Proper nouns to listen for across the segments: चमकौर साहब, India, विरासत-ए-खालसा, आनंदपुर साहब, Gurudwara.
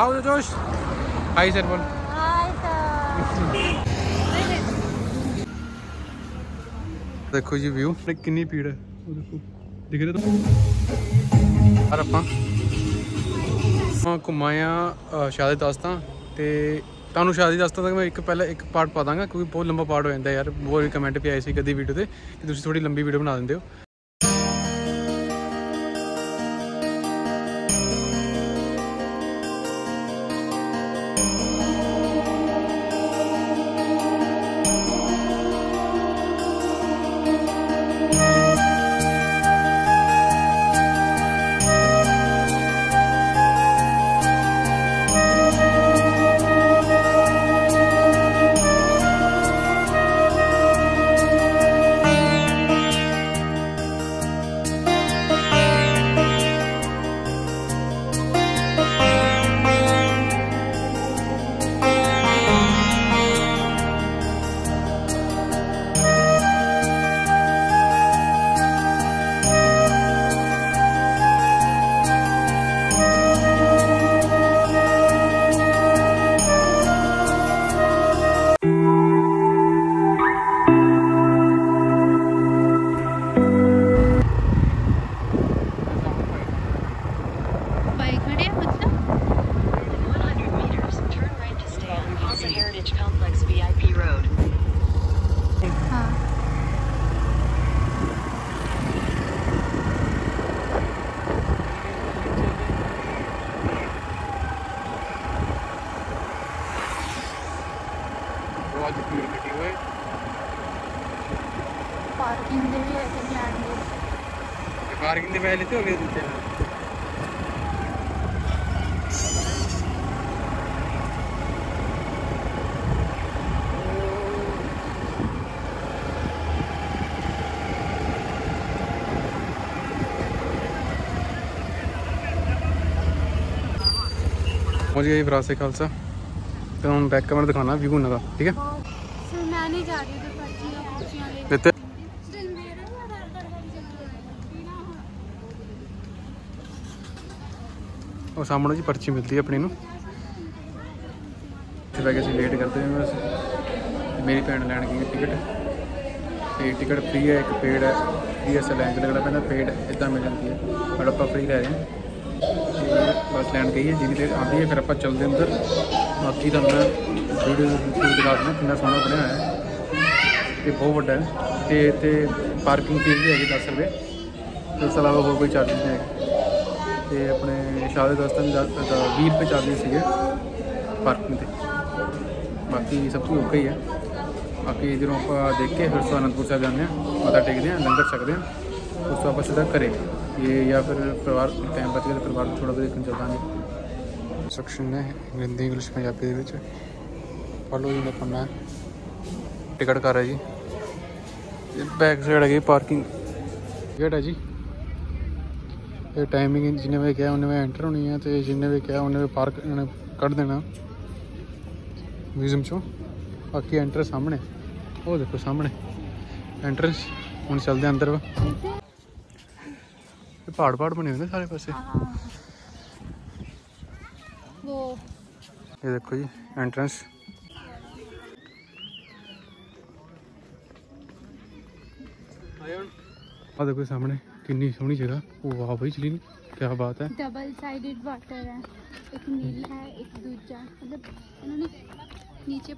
How is जोश? Hi sir बोल। Hi sir. देखो जी व्यू, कितनी भीड़ है, देखो दिख रहा है। और ਆਪਾਂ घुमाया शादी दास्तां ते ਤੁਹਾਨੂੰ शादी दास्तां तक मैं एक पहले एक पार्ट पा दांगा क्योंकि बहुत लंबा पार्ट हो जाता है यार। बहुत ही कमेंट पे आए सी कदी वीडियो ते कि ਤੁਸੀਂ थोड़ी लंबी वीडियो बना ਦਿੰਦੇ हो। पार्किंग में लेते हो गए पहुंच गए विरासत-ए-खालसा। तो हम बैक कैमरा दिखाना व्यू ना था, ठीक है। देते और सामने जी पर्ची मिलती है अपनी नू। वेट करते हैं बस। मेरी भैन लैन गई टिकट, टिकट फ्री है, एक पेड है। फ्री ऐसा लैंक लगना पैदा, पेड इदा मिल जाती है और आप फ्री ले रहे हैं। बस लैंड गई है, जिन्नी देर आती है फिर आप चलते हैं उधर। बाकी तो मैं वीडियो दिखा देना कितना सोहना बनाया है, ये बहुत बड़ा है। तो पार्किंग फीस भी है 10 रुपये, इस अलावा होर कोई चार्जिज नहीं है। तो अपने शादी दास्तान 20 रुपये चार्जिज है पार्किंग पर, बाकी सब कुछ ओके ही है। बाकी इधरों आप देख के फिर आनंदपुर साहब जाते हैं, मत्था टेकते हैं, लंगर छकते हैं, उसको आप सीधा करें ये या फिर परिवार टाइम बच गया तो परिवार को थोड़ा देखने चलता है। इंस्ट्रक्शन है हिंदी इंग्लिश पंजाबी के फॉलो जी करना है। टिकट कर है जी, बैक साइड है पार्किंग टिकट है जी। ये टाइमिंग जिन्ने बजे क्या उन्ने बजे एंटर होनी है, तो जिन्ने बजे क्या उन्ने बजे पार्क कट देना म्यूजियम चो। बाकी एंटर सामने, वो देखो सामने एंट्रेंस। हम चलते अंदर, पहाड़ पहाड़ बने हुए सारे पासे। ये देखो जी एंट्रेंस, आ देखो सामने कितनी सोहनी जगह। वाह भाई चली, क्या बात है। डबल साइडेड वाटर है, एक नील है एक दूसरा, मतलब उन्होंने नीचे,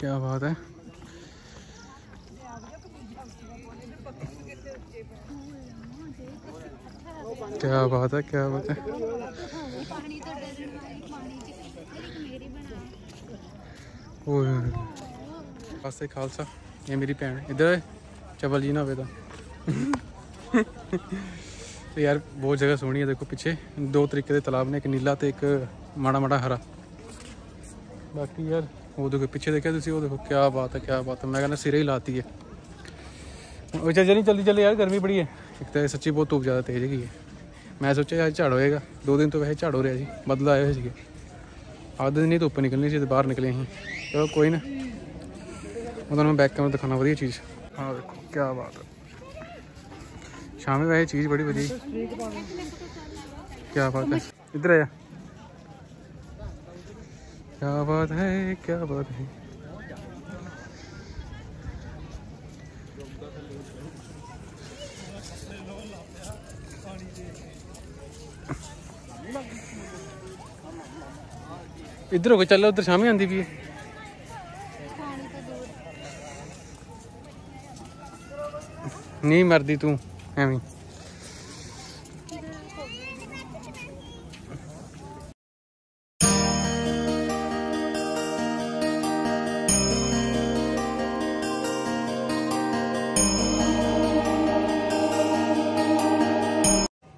क्या बात है। क्या बात है, क्या बात है। पासे खालसा, ये मेरी भैन इधर चबल जी ना होता। तो यार बहुत जगह सोहनी है। देखो पीछे दो तरीके के तालाब ने, एक नीला तो एक माड़ा माड़ा हरा। बाकी यार वो देखो पीछे देखा तुम, वो देखो क्या बात है, क्या बात है। मैं कहना सिरे ही लाती है वो चल नहीं, जल्दी जल्दी यार गर्मी बड़ी है। एक तो सच्ची बहुत धूप ज़्यादा तेज़ है। मैं सोचा यार झाड़ होएगा, 2 दिन तो वैसे झाड़ हो रहा जी, बदल आए हुए थे। आधे दिन ही धुप्प निकलनी सी, बाहर निकले अं। चलो कोई ना, मतलब मैं बैक कैमरा दिखाना वधिया चीज़। हाँ देखो क्या बात है, शाम में वैसे चीज़ बड़ी वधिया, क्या बात है। इधर आया। क्या बात है, क्या बात है। इधर हो गए, चलो उधर शामी आंदी भी है। नहीं मरदी तू एवं।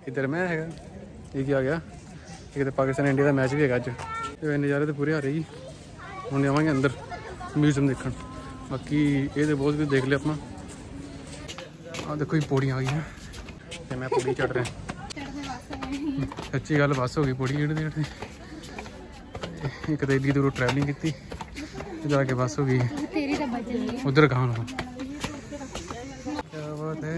इधर मैं है ये क्या गया, एक तो पाकिस्तान इंडिया का मैच भी है अज, नज़ारे तो पूरे आ रही। हम जावे अंदर म्यूजियम देखण, बाकी ये तो बहुत कुछ देख लिया अपना। हाँ देखो ये पौड़ियाँ आ गई हैं, मैं पौड़ी चढ़ रहा सच्ची गल बस हो गई पौड़ी चढ़ते चढ़ते। एक तो एड्डी दूर ट्रैवलिंग की जाके बस हो गई उधर कहाँ। क्या बात है,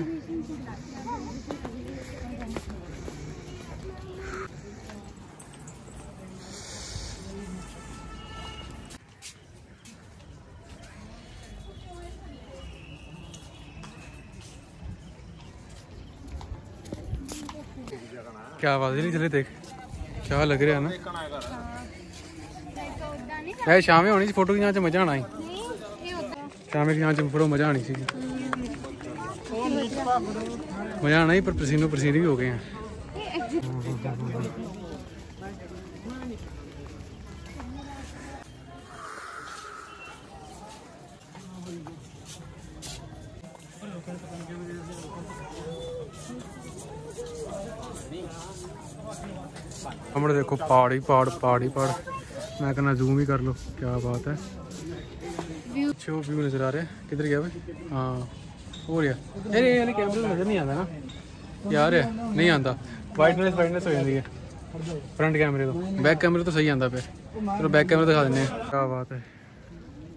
क्या बात नहीं चले देख, क्या लग रहा है ना। ये शाम होनी फोटो की यहाँ मजा आना ही, शाम की यहाँ फोटो मजा आनी सी, मजा आना ही। पर पसीनो पसीने भी हो गए हैं। हमारे देखो पहाड़ ही पहाड़, पहाड़ ही पहाड़। मैं कहना जूम ही कर लो, क्या बात है। अच्छे व्यू नज़र आ रहे हैं। किधर गया भाई? हाँ हो रहा है। अरे यार कैमरे में नज़र नहीं आता ना यार, नहीं आता। वाइटनेस हो जाती है फ्रंट कैमरे को, बैक कैमरे तो सही आता पे। चलो बैक कैमरे दिखा देने। क्या बात है,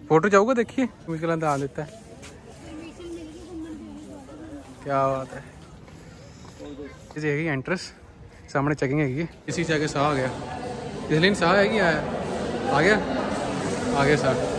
फोटो जाऊँगा देखिए मुश्किल आ देता है। क्या बात है, ये है एंट्रेंस, सामने चेकिंग है। इसी से आगे साह आ गया, इसलिए साह है कि आ गया आगे साह।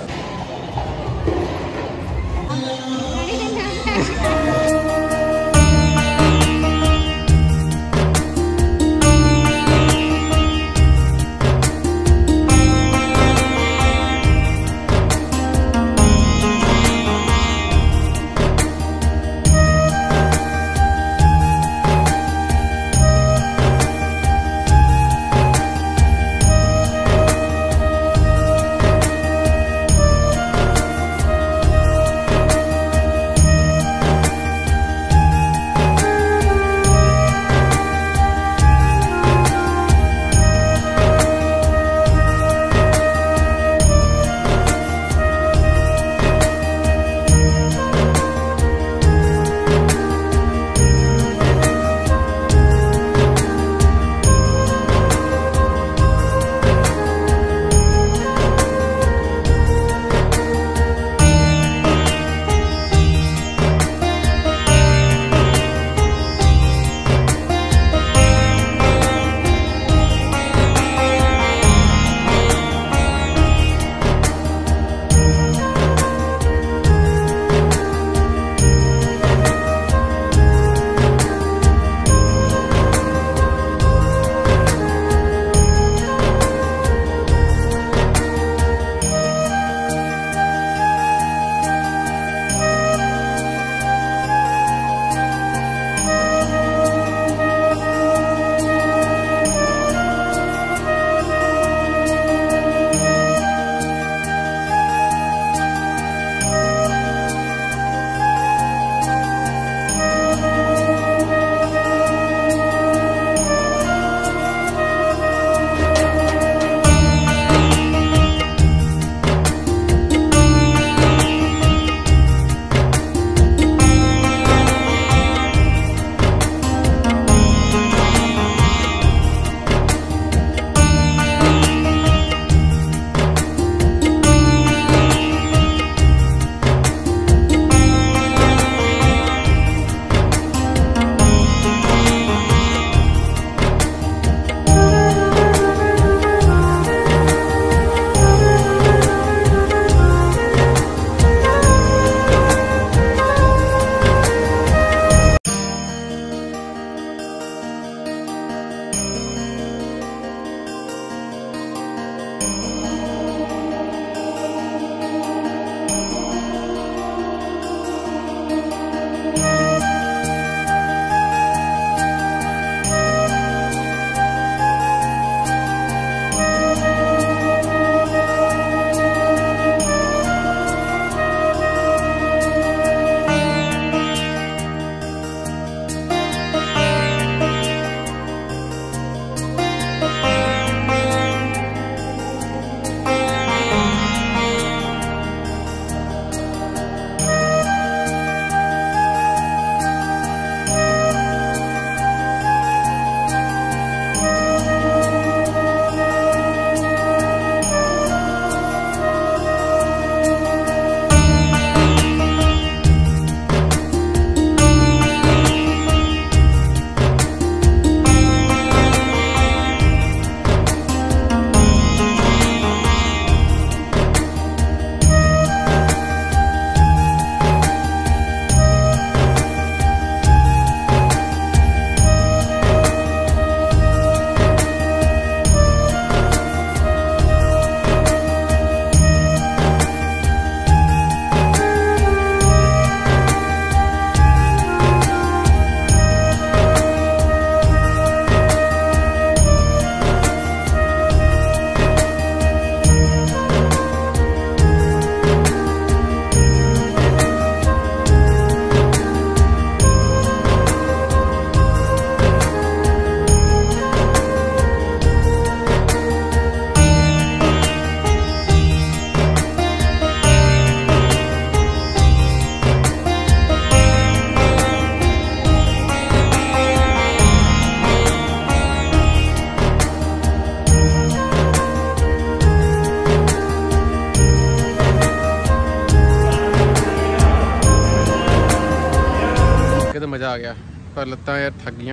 मज़ा आ गया, पर लत्तां यार थक गई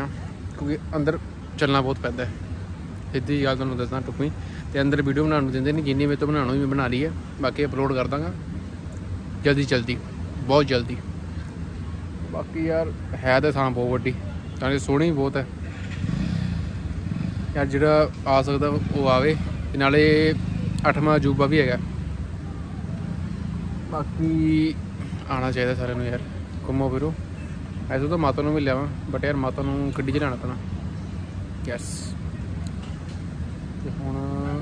क्योंकि अंदर चलना बहुत पैदा है। सीधी गल तुहानूं दस्सां टुकमी तो अंदर वीडियो बनाने देंगे नहीं, किन्नी मेरे तो बनाने भी बना ली है, बाकी अपलोड कर दांगा जल्दी जल्दी बहुत जल्दी। बाकी यार है तो थां बहुत वड्डी, ताकि सोहनी बहुत है यार, जिहड़ा आ सकदा वो आवे, ते नाले 8वां अजूबा भी है, बाकी आना चाहिए सारे नूं यार, घूमो फिरो। ऐसे तो माता नूं भी लियावां बट यार माता नूं गड्डी च लाना पैना, यस हूँ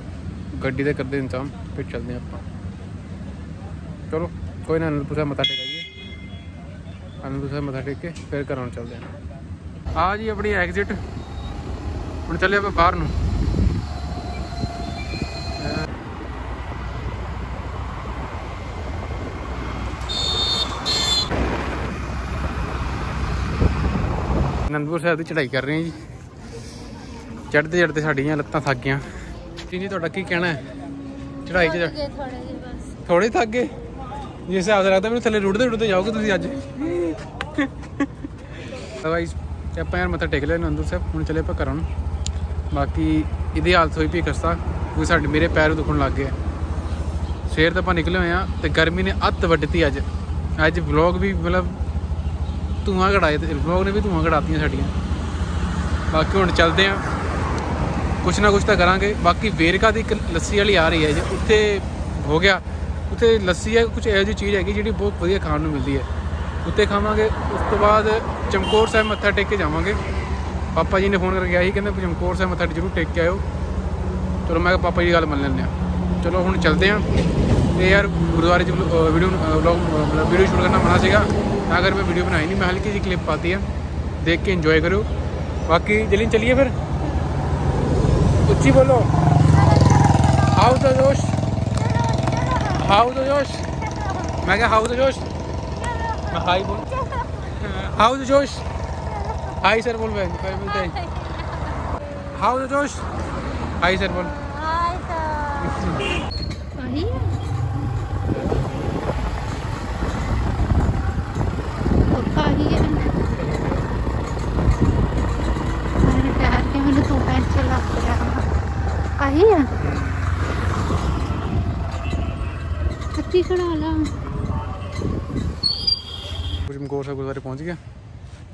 गड्डी तो करते इंतजाम फिर चलते हैं आप। चलो कोई ना, आनंदपुर साहब मत्था टेकाइए, आनंदपुर साहब मत्था टेक के फिर घर चलते हैं। आ जी अपनी एग्जिट, हम चले आप बाहर न। आनंदपुर साहब की चढ़ाई कर रहे हैं जी, चढ़ते चढ़ते साड़ियाँ लत्तां थक गई। जी थोड़ा की कहना है चढ़ाई च थोड़े थक गए जिस हिसाब से लगता, मैं थले रुड़ते रुड़ते जाओगे तुम अज। आप यार मत्था टेक लिया आनंदपुर साहब, हम चले आप घर। बाकी ये हालत हुई भी खस्ता क्योंकि साढ़े मेरे पैर दुखन लग गए, सवेर तो आप निकले हुए हैं तो गर्मी ने अत्त वड्ढती। अज अज ब्लॉग भी मतलब धुआं कढ़ाए, ब्लॉग ने भी धुआं कढ़ाती साड़ियाँ। बाकी हम चलते हैं, कुछ ना कुछ तो करांगे। बाकी वेरका की एक लस्सी वाली आ रही है जी, उत्थे हो गया, उत्थे लस्सी है कुछ यह जी चीज़ हैगी जी बहुत वधिया खाण नूं मिलती है, उत्थे खावांगे। उस तो बाद चमकौर साहब मत्था टेक के जावांगे। पापा जी ने फोन करके आई कहते चमकौर साहब मत्था जरूर टेक के आयो। चलो मैं पापा जी की गल मन लैंदे आं, चलो हुण चलदे आं। ते यार गुरुद्वारे वीडियो व्लॉग मतलब वीडियो शूट करना मना सीगा, अगर मैं वीडियो बनाई नहीं, मैं हल्की जी क्लिप पाती है, देख के इंजॉय करो। बाकी जल्दी चलिए फिर, उच्ची बोलो, हाउ तो जोश, हाउ तो जोश, मैं क्या हाउ तो जोश, मैं हाई बोल, हाउ तो जोश, हाई सर बोल, मैं बोलते हैं हाउ तो जोश, हाई सर बोल। चमकौर साहब गुरुद्वारे पहुँच गया,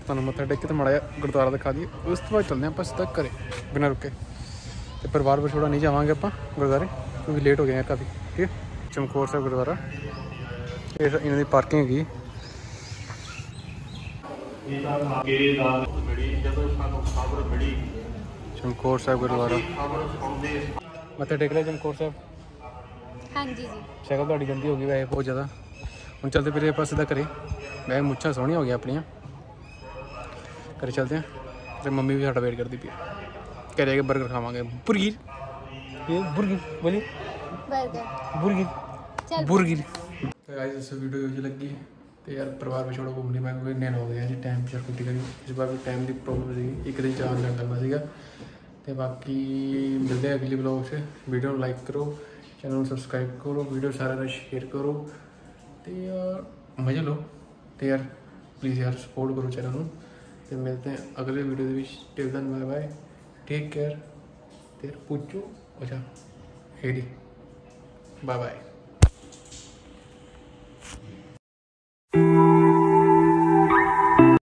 तुहानूं मत्था टेक के तो माड़ा जिहा गुरुद्वारा दिखा दिए, उस तो बाद चलते हैं आप सीधा घरे बिना रुके। तो परिवार विछोड़ा नहीं जावांगे आप गुरुद्वारे क्योंकि लेट हो गए हैं काफ़ी। ठीक है, चमकौर साहब गुरुद्वारा, इन्हां दी पार्किंग हैगी। चमकौर साहब गुरुद्वारा मत्था टेक लिया चमकौर साहब। हाँ जी जी, शक्ल थोड़ी गंदी हो गई वैसे बहुत ज़्यादा। हम चलते फिर आप सीधा घरे, वैसे मुच्छा सोहनिया हो गया अपनी, घरे चलते हैं। तो मम्मी भी साढ़ा वेट करती पी, घर जाके बर्गर खावांगे, बुरगीर बुरगीर बोली बुरगीर बुरगीर। तो आज वीडियो अच्छी लगी तो यार परिवार में छोड़ो घूमने में कोई नैन हो गया जी, टाइम पर छुट्टी करी, इस बार भी टाइम की प्रॉब्लम सी, एक दिन चार घंटा करना सीगा। तो बाकी मिलते हैं अगली ब्लॉग से, वीडियो लाइक करो, चैनल सब्सक्राइब करो, वीडियो सारा शेयर करो, तो यार मजे लो। तो यार प्लीज़ यार सपोर्ट करो चैनल को। तो मिलते हैं अगले वीडियो के बीच, till then bye bye, take care, तेर पूछो अच्छा हेडी, बाय बाय।